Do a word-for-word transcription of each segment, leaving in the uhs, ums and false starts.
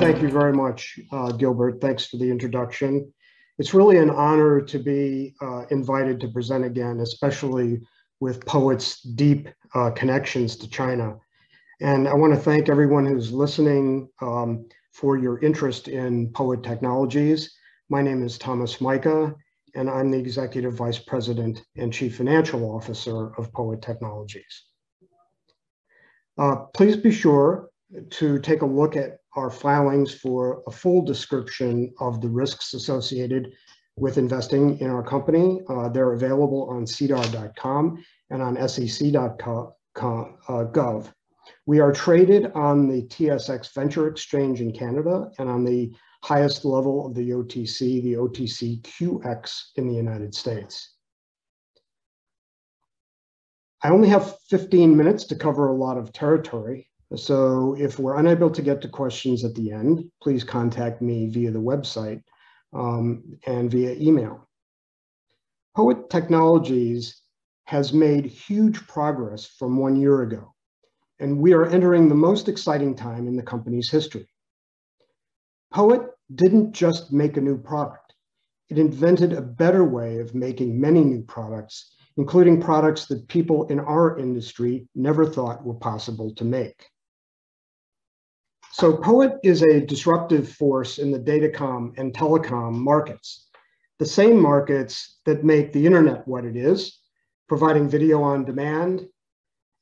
Thank you very much, uh, Gilbert. Thanks for the introduction. It's really an honor to be uh, invited to present again, especially with Poet's deep uh, connections to China. And I want to thank everyone who's listening um, for your interest in Poet Technologies. My name is Thomas Mika, and I'm the Executive Vice President and Chief Financial Officer of Poet Technologies. Uh, please be sure to take a look at our filings for a full description of the risks associated with investing in our company. Uh, they're available on cedar dot com and on sec dot gov. We are traded on the T S X Venture Exchange in Canada and on the highest level of the O T C, the O T C Q X in the United States. I only have fifteen minutes to cover a lot of territory, so if we're unable to get to questions at the end, please contact me via the website um, and via email. Poet Technologies has made huge progress from one year ago, and we are entering the most exciting time in the company's history. Poet didn't just make a new product. It invented a better way of making many new products, including products that people in our industry never thought were possible to make. So Poet is a disruptive force in the datacom and telecom markets, the same markets that make the internet what it is, providing video on demand,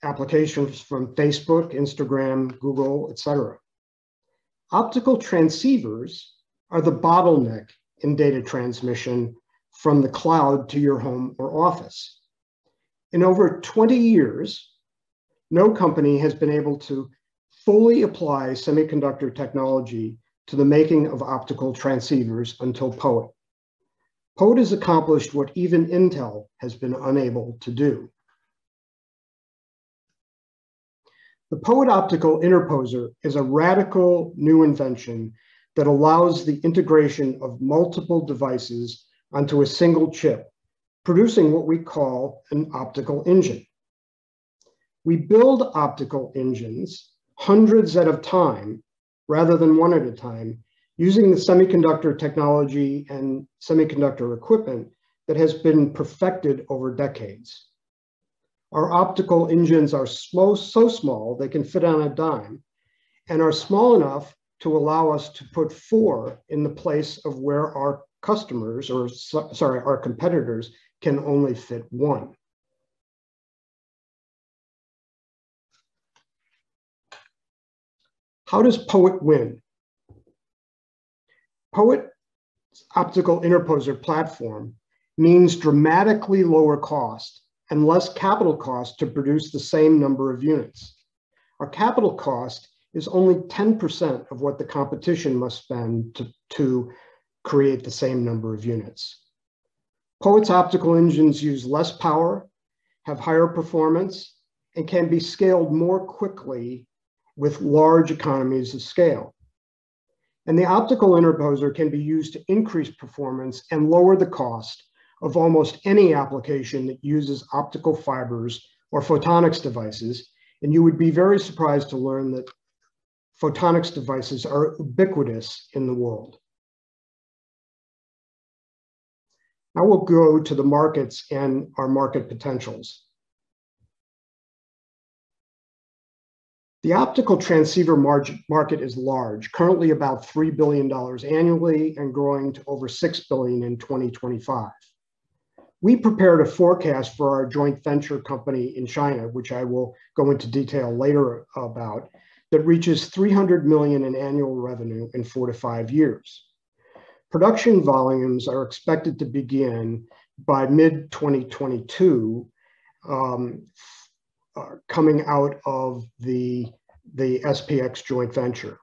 applications from Facebook, Instagram, Google, et cetera. Optical transceivers are the bottleneck in data transmission from the cloud to your home or office. In over twenty years, no company has been able to fully apply semiconductor technology to the making of optical transceivers until Poet. Poet has accomplished what even Intel has been unable to do. The Poet optical interposer is a radical new invention that allows the integration of multiple devices onto a single chip, producing what we call an optical engine. We build optical engines hundreds at a time rather than one at a time, using the semiconductor technology and semiconductor equipment that has been perfected over decades. Our optical engines are so, so small they can fit on a dime, and are small enough to allow us to put four in the place of where our customers, or so, sorry, our competitors can only fit one. How does Poet win? Poet's optical interposer platform means dramatically lower cost and less capital cost to produce the same number of units. Our capital cost is only ten percent of what the competition must spend to, to create the same number of units. Poet's optical engines use less power, have higher performance, and can be scaled more quickly with large economies of scale. And the optical interposer can be used to increase performance and lower the cost of almost any application that uses optical fibers or photonics devices. And you would be very surprised to learn that photonics devices are ubiquitous in the world. Now we'll go to the markets and our market potentials. The optical transceiver market is large, currently about three billion dollars annually and growing to over six billion dollars in twenty twenty-five. We prepared a forecast for our joint venture company in China, which I will go into detail later about, that reaches three hundred million dollars in annual revenue in four to five years. Production volumes are expected to begin by mid twenty twenty-two, um, uh, coming out of the, the S P X joint venture.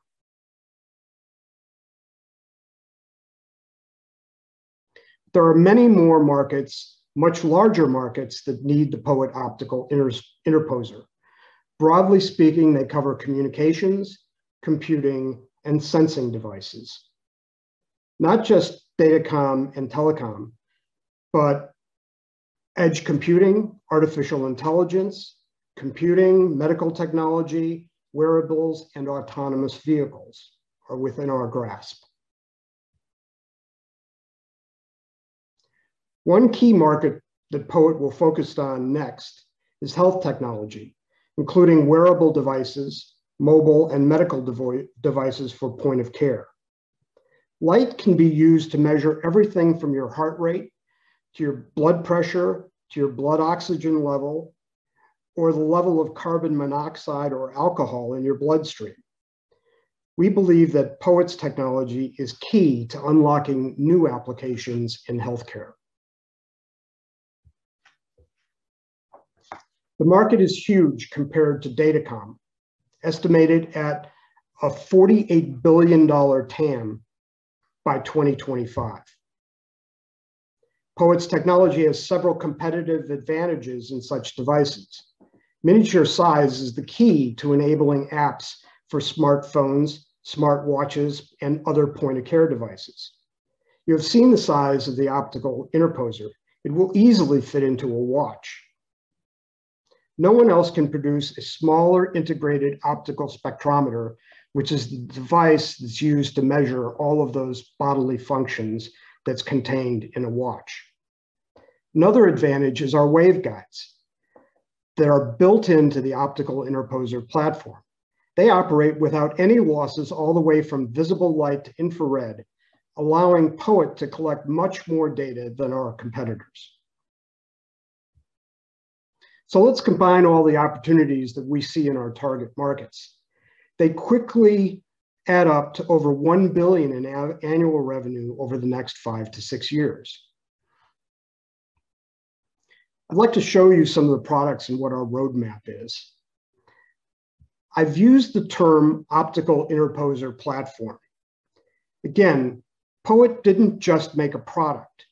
There are many more markets, much larger markets, that need the Poet optical interposer. Broadly speaking, they cover communications, computing, and sensing devices. Not just datacom and telecom, but edge computing, artificial intelligence, computing, medical technology, wearables, and autonomous vehicles. are within our grasp. One key market that Poet will focus on next is health technology, including wearable devices, mobile and medical dev- devices for point of care. Light can be used to measure everything from your heart rate, to your blood pressure, to your blood oxygen level, or the level of carbon monoxide or alcohol in your bloodstream. We believe that Poet's technology is key to unlocking new applications in healthcare. The market is huge compared to datacom, estimated at a forty-eight billion dollars T A M by twenty twenty-five. Poet's technology has several competitive advantages in such devices. Miniature size is the key to enabling apps for smartphones, smartwatches, and other point-of-care devices. You have seen the size of the optical interposer. It will easily fit into a watch. No one else can produce a smaller integrated optical spectrometer, which is the device that's used to measure all of those bodily functions that's contained in a watch. Another advantage is our waveguides that are built into the optical interposer platform. They operate without any losses all the way from visible light to infrared, allowing Poet to collect much more data than our competitors. So let's combine all the opportunities that we see in our target markets. They quickly add up to over one billion dollars in annual revenue over the next five to six years. I'd like to show you some of the products and what our roadmap is. I've used the term optical interposer platform. Again, Poet didn't just make a product.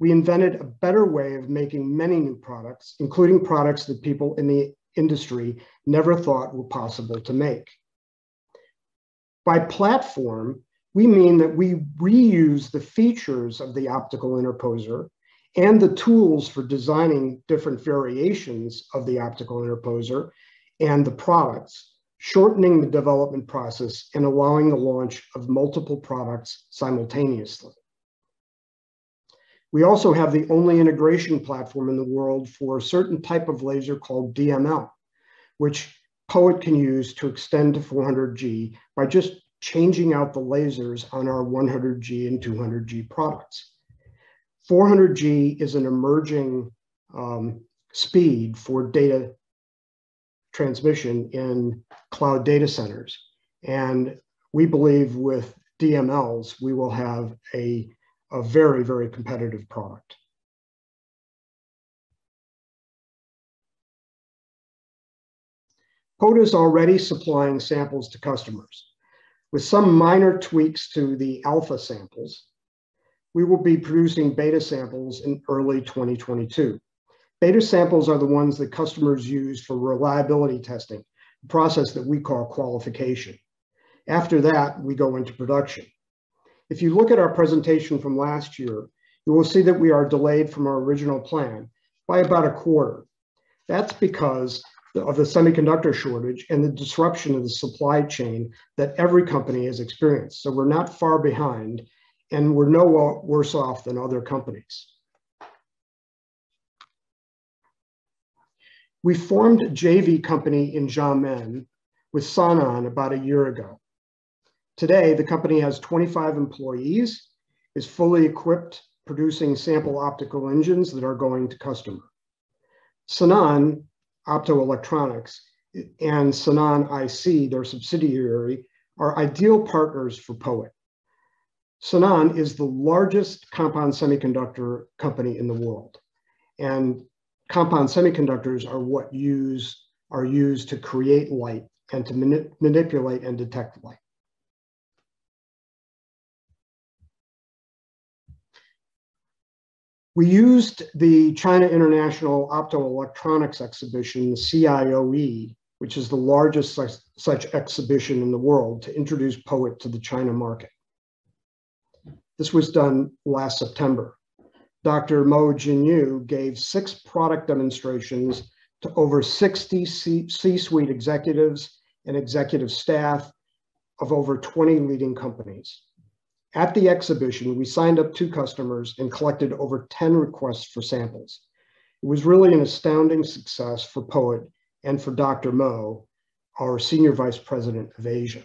We invented a better way of making many new products, including products that people in the industry never thought were possible to make. By platform, we mean that we reuse the features of the optical interposer and the tools for designing different variations of the optical interposer and the products, shortening the development process and allowing the launch of multiple products simultaneously. We also have the only integration platform in the world for a certain type of laser called D M L, which Poet can use to extend to four hundred G by just changing out the lasers on our one hundred G and two hundred G products. four hundred G is an emerging um, speed for data transmission in cloud data centers. And we believe with D M Ls, we will have a a very, very competitive product. Poet is already supplying samples to customers. With some minor tweaks to the alpha samples, we will be producing beta samples in early twenty twenty-two. Beta samples are the ones that customers use for reliability testing, a process that we call qualification. After that, we go into production. If you look at our presentation from last year, you will see that we are delayed from our original plan by about a quarter. That's because of the semiconductor shortage and the disruption of the supply chain that every company has experienced. So we're not far behind and we're no worse off than other companies. We formed a J V company in Xiamen with Sanan about a year ago. Today, the company has twenty-five employees, is fully equipped, producing sample optical engines that are going to customer. Sanan Optoelectronics and Sanan I C, their subsidiary, are ideal partners for Poet. Sanan is the largest compound semiconductor company in the world, and compound semiconductors are what use, are used to create light and to mani manipulate and detect light. We used the China International Optoelectronics Exhibition, the C I O E, which is the largest such, such exhibition in the world, to introduce Poet to the China market. This was done last September. Doctor Mo Jinyu gave six product demonstrations to over sixty C-suite executives and executive staff of over twenty leading companies. At the exhibition, we signed up two customers and collected over ten requests for samples. It was really an astounding success for Poet and for Doctor Mo, our Senior Vice President of Asia.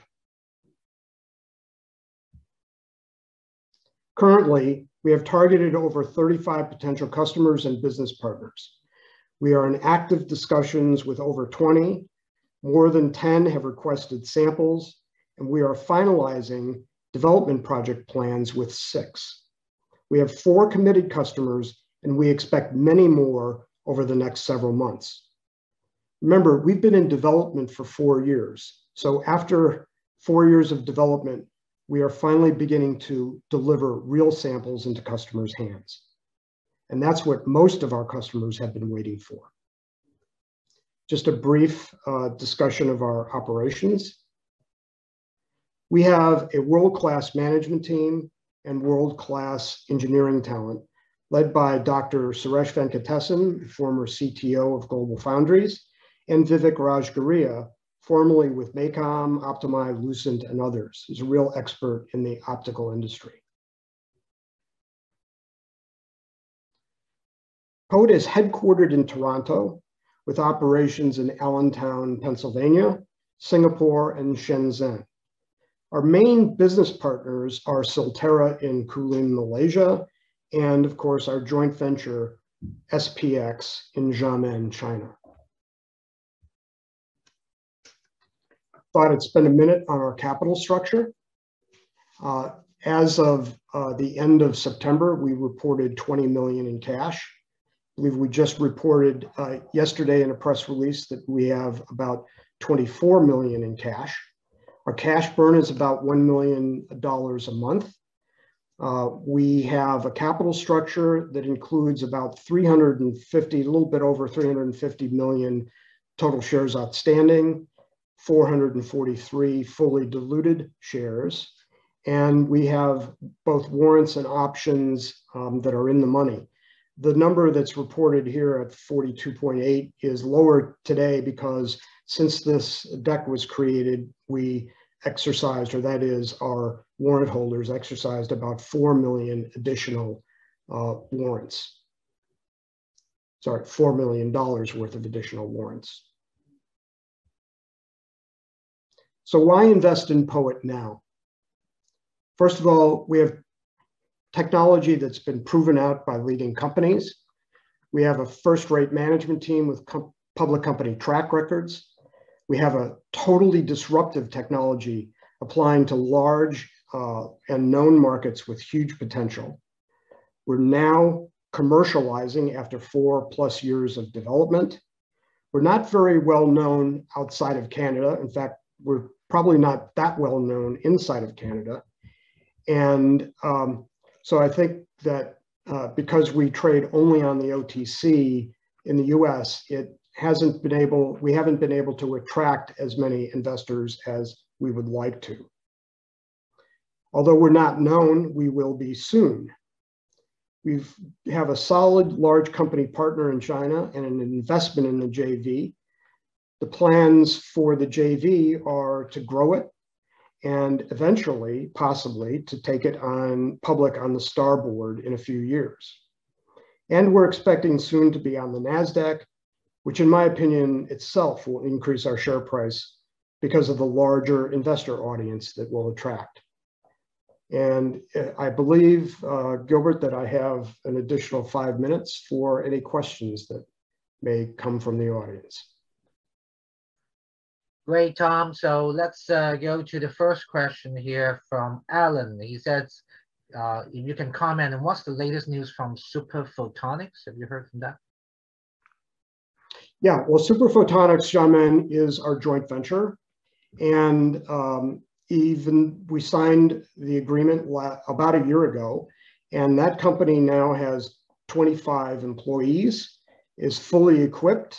Currently, we have targeted over thirty-five potential customers and business partners. We are in active discussions with over twenty. More than ten have requested samples, and we are finalizing development project plans with six. We have four committed customers, and we expect many more over the next several months. Remember, we've been in development for four years. So after four years of development, we are finally beginning to deliver real samples into customers' hands. And that's what most of our customers have been waiting for. Just a brief uh, discussion of our operations. We have a world-class management team and world-class engineering talent led by Doctor Suresh Venkatesan, former C T O of Global Foundries, and Vivek Raj, formerly with MACOM, Optimi, Lucent, and others. He's a real expert in the optical industry. Poet is headquartered in Toronto with operations in Allentown, Pennsylvania, Singapore, and Shenzhen. Our main business partners are Silterra in Kulim, Malaysia, and of course our joint venture, S P X, in Xiamen, China. Thought I'd spend a minute on our capital structure. Uh, as of uh, the end of September, we reported twenty million dollars in cash. I believe we just reported uh, yesterday in a press release that we have about twenty-four million dollars in cash. Our cash burn is about one million dollars a month. Uh, we have a capital structure that includes about three hundred fifty, a little bit over three hundred fifty million total shares outstanding, four hundred forty-three fully diluted shares, and we have both warrants and options um, that are in the money. The number that's reported here at forty-two point eight is lower today because since this deck was created, we exercised, or that is our warrant holders exercised, about four million additional uh, warrants. Sorry, four million dollars worth of additional warrants. So why invest in Poet now? First of all, we have technology that's been proven out by leading companies. We have a first-rate management team with com- public company track records. We have a totally disruptive technology applying to large uh, and known markets with huge potential. We're now commercializing after four plus years of development. We're not very well known outside of Canada. In fact, we're probably not that well known inside of Canada. And um, so I think that uh, because we trade only on the O T C in the U S, it hasn't been able, we haven't been able to attract as many investors as we would like to. Although we're not known, we will be soon. We have a solid large company partner in China and an investment in the J V. The plans for the J V are to grow it and eventually, possibly, to take it on public on the STAR board in a few years. And we're expecting soon to be on the NASDAQ, which in my opinion itself will increase our share price because of the larger investor audience that will attract. And I believe, uh, Gilbert, that I have an additional five minutes for any questions that may come from the audience. Great, Tom. So let's uh, go to the first question here from Alan. He says, uh, if you can comment on what's the latest news from Superphotonics? Have you heard from that? Yeah, well, Superphotonics, Xiamen, is our joint venture. And um, even we signed the agreement about a year ago. And that company now has twenty-five employees, is fully equipped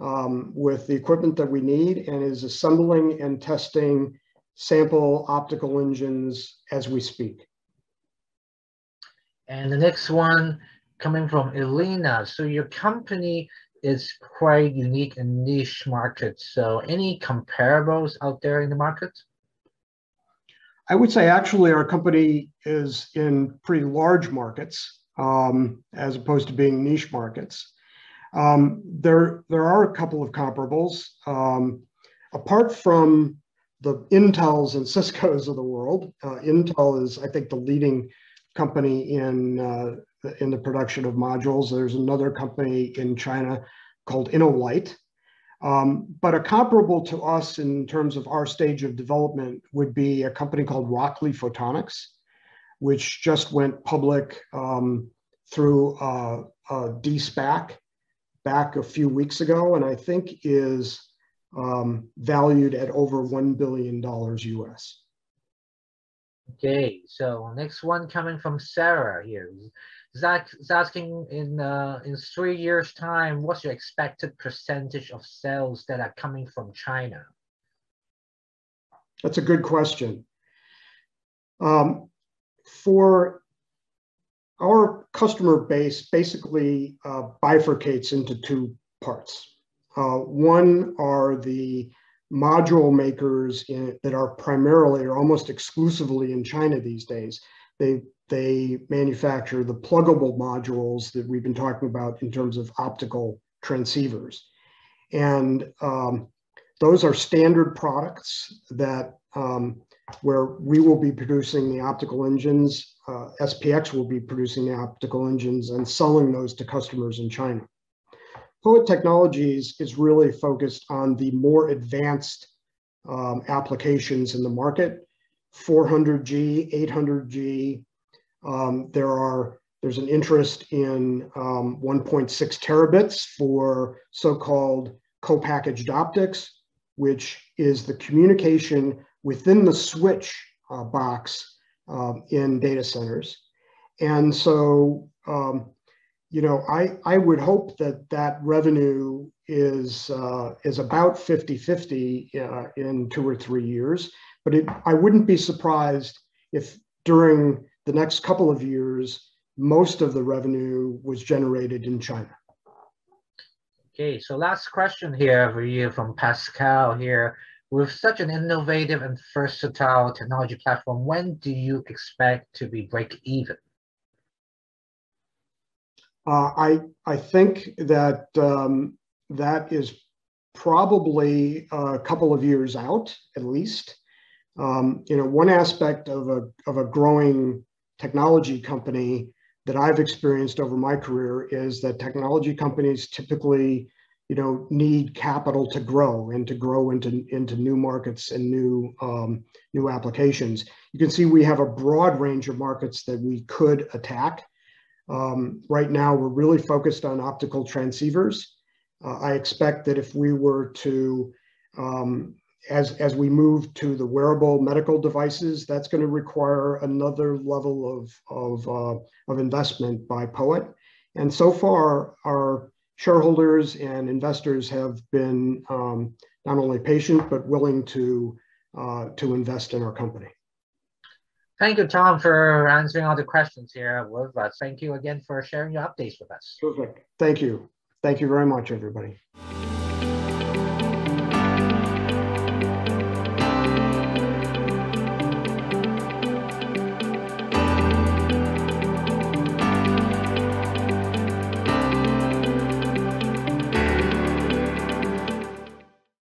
Um, with the equipment that we need and is assembling and testing sample optical engines as we speak. And the next one coming from Elena. So your company is quite unique in niche markets. So any comparables out there in the market? I would say actually our company is in pretty large markets um, as opposed to being niche markets. Um, there, there are a couple of comparables. Um, apart from the Intels and Ciscos of the world, uh, Intel is, I think, the leading company in, uh, in the production of modules. There's another company in China called InnoLight. Um, but a comparable to us in terms of our stage of development would be a company called Rockley Photonics, which just went public um, through uh, a D SPAC back a few weeks ago, and I think is um, valued at over one billion dollars U S. Okay, so next one coming from Sarah here. Zach is asking, in uh, in three years' time, what's your expected percentage of sales that are coming from China? That's a good question. Um, for our customer base, basically uh, bifurcates into two parts. Uh, one are the module makers in, that are primarily or almost exclusively in China these days. They They manufacture the pluggable modules that we've been talking about in terms of optical transceivers. And um, those are standard products that um, where we will be producing the optical engines, uh, S P X will be producing the optical engines and selling those to customers in China. Poet Technologies is really focused on the more advanced um, applications in the market, four hundred G, eight hundred G, Um, there are, there's an interest in um, one point six terabits for so-called co-packaged optics, which is the communication within the switch uh, box uh, in data centers. And so, um, you know, I, I would hope that that revenue is, uh, is about fifty fifty uh, in two or three years, but it, I wouldn't be surprised if during the next couple of years, most of the revenue was generated in China. Okay, so last question here every year from Pascal here. With such an innovative and versatile technology platform, when do you expect to be break even? Uh, I, I think that um, that is probably a couple of years out, at least. Um, you know, one aspect of a, of a growing technology company that I've experienced over my career is that technology companies typically, you know, need capital to grow and to grow into, into new markets and new, um, new applications. You can see we have a broad range of markets that we could attack. Um, right now, we're really focused on optical transceivers. Uh, I expect that if we were to, um, As, as we move to the wearable medical devices, that's going to require another level of, of, uh, of investment by Poet. And so far, our shareholders and investors have been um, not only patient, but willing to, uh, to invest in our company. Thank you, Tom, for answering all the questions here with us. Thank you again for sharing your updates with us. Perfect. Thank you. Thank you very much, everybody.